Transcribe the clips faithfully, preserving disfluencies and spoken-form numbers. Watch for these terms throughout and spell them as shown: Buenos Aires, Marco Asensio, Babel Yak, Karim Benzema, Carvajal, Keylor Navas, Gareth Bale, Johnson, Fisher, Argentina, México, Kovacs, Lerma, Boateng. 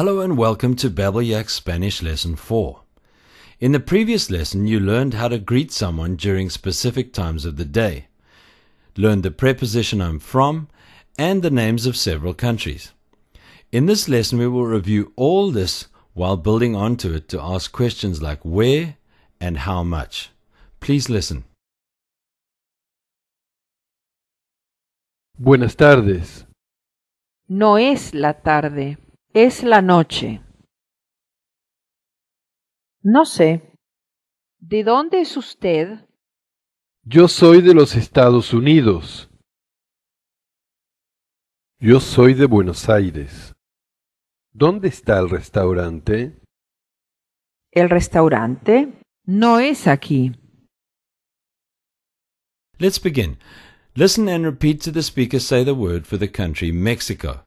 Hello and welcome to Babel Yak Spanish Lesson four. In the previous lesson you learned how to greet someone during specific times of the day, learned the preposition I'm from, and the names of several countries. In this lesson we will review all this while building onto it to ask questions like where and how much. Please listen. Buenas tardes. No es la tarde. Es la noche. No sé. ¿De dónde es usted? Yo soy de los Estados Unidos. Yo soy de Buenos Aires. ¿Dónde está el restaurante? El restaurante no es aquí. Let's begin. Listen and repeat to the speaker say the word for the country Mexico.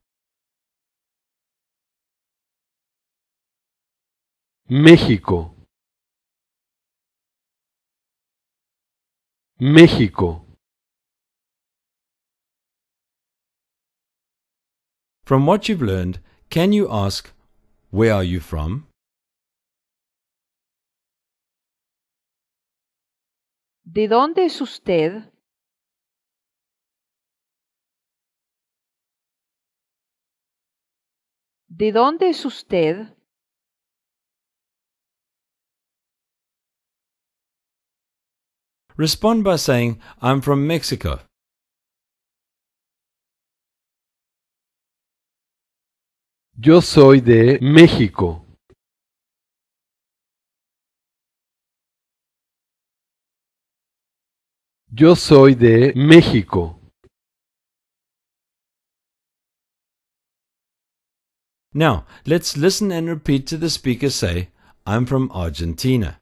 México. México. From what you've learned, can you ask, where are you from? ¿De dónde es usted? ¿De dónde es usted? Respond by saying, I'm from Mexico. Yo soy de México. Yo soy de México. Now, let's listen and repeat to the speaker say, I'm from Argentina.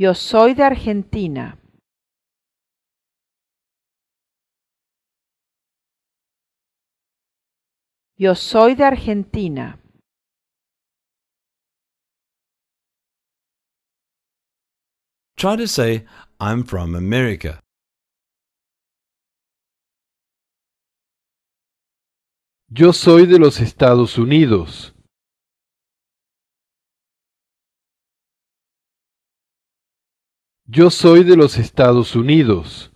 Yo soy de Argentina. Yo soy de Argentina. Try to say, I'm from America. Yo soy de los Estados Unidos. Yo soy de los Estados Unidos.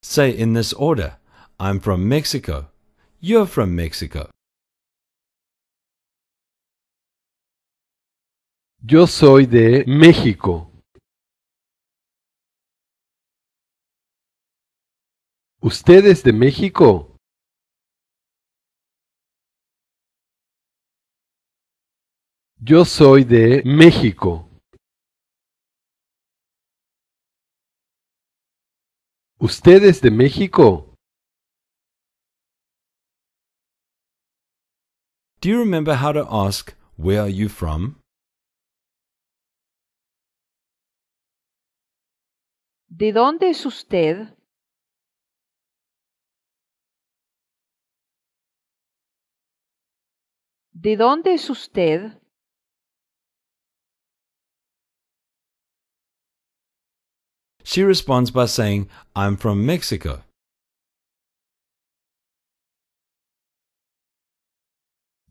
Say in this order, I'm from Mexico. You're from Mexico. Yo soy de México. ¿Usted es de México? Yo soy de México. ¿Usted es de México? Do you remember how to ask, where are you from? ¿De dónde es usted? ¿De dónde es usted? She responds by saying, I'm from Mexico.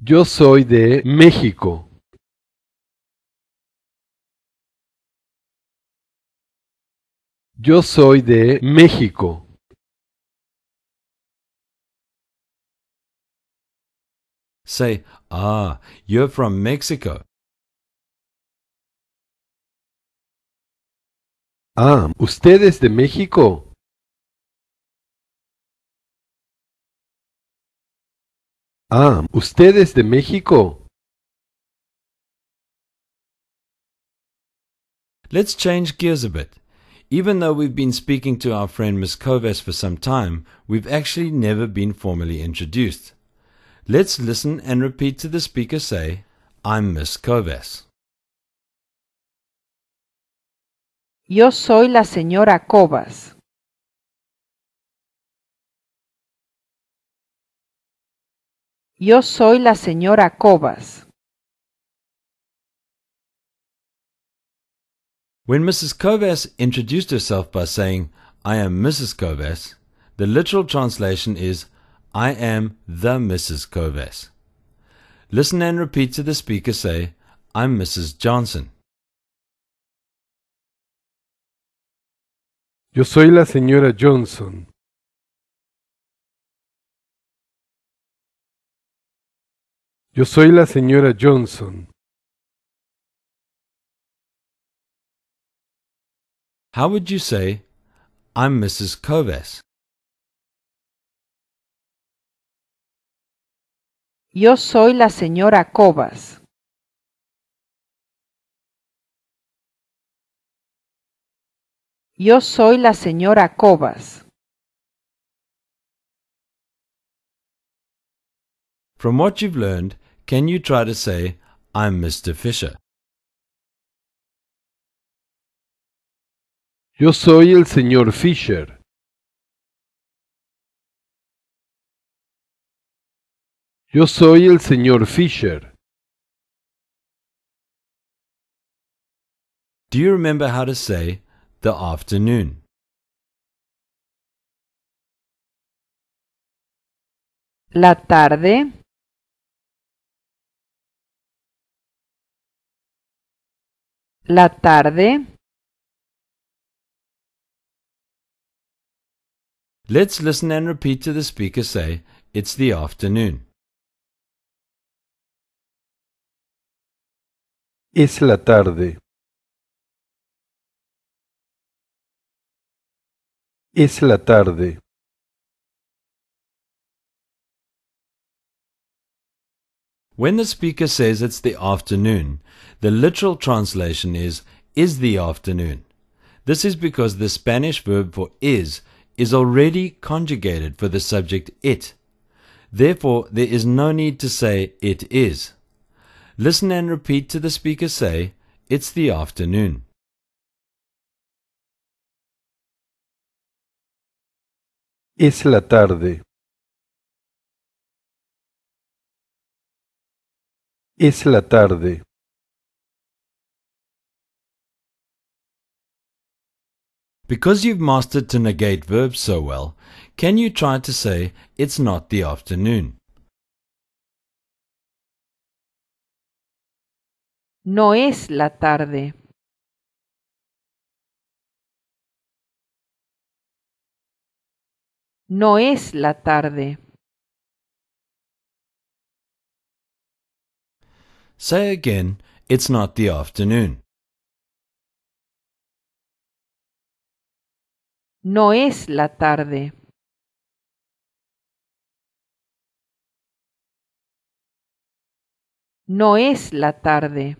Yo soy de México. Yo soy de México. Say, ah, you're from Mexico. Ah, ¿usted es de México? Ah, ¿usted es de México? Let's change gears a bit. Even though we've been speaking to our friend Miss Kovacs for some time, we've actually never been formally introduced. Let's listen and repeat to the speaker say, I'm Miss Kovacs. Yo soy la señora Kovacs. Yo soy la señora Kovacs. When Missus Kovacs introduced herself by saying, "I am Missus Kovacs," the literal translation is, "I am the Missus Kovacs." Listen and repeat to the speaker say, "I'm Missus Johnson." Yo soy la señora Johnson. Yo soy la señora Johnson. How would you say, "I'm Missus Kovacs"? Yo soy la señora Kovacs. Yo soy la señora Kovacs. From what you've learned, can you try to say, "I'm Mister Fisher"? Yo soy el señor Fisher. Yo soy el señor Fisher. Do you remember how to say "the afternoon"? La tarde. La tarde. Let's listen and repeat to the speaker say, "It's the afternoon." Es la tarde. Es la tarde. When the speaker says it's the afternoon, the literal translation is, "is the afternoon." This is because the Spanish verb for is is already conjugated for the subject it. Therefore, there is no need to say "it is." Listen and repeat to the speaker say, "It's the afternoon." Es la tarde. Es la tarde. Because you've mastered to negate verbs so well, can you try to say, "It's not the afternoon"? No es la tarde. No es la tarde. Say again, "It's not the afternoon." No es la tarde. No es la tarde.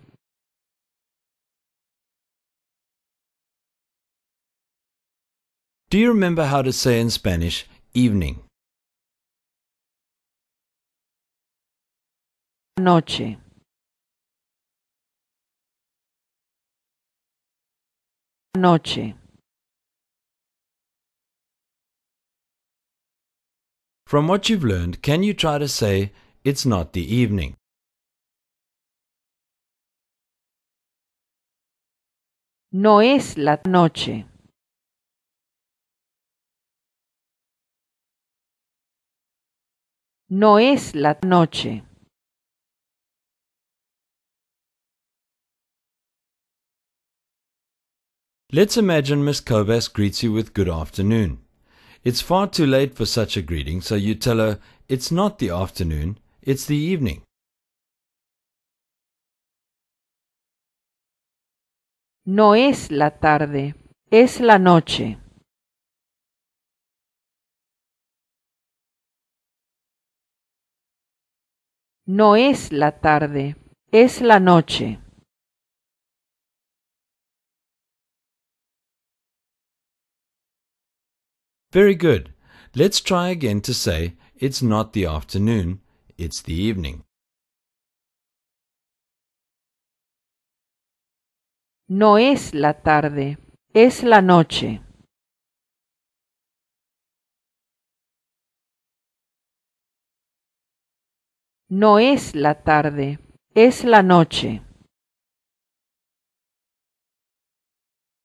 Do you remember how to say in Spanish "evening"? Noche. Noche. From what you've learned, can you try to say, "It's not the evening"? No es la noche. No es la noche. Let's imagine Miss Kovacs greets you with "Good afternoon." It's far too late for such a greeting, so you tell her, "It's not the afternoon, it's the evening." No es la tarde, es la noche. No es la tarde, es la noche. Very good. Let's try again to say, "It's not the afternoon, it's the evening." No es la tarde, es la noche. No es la tarde, es la noche.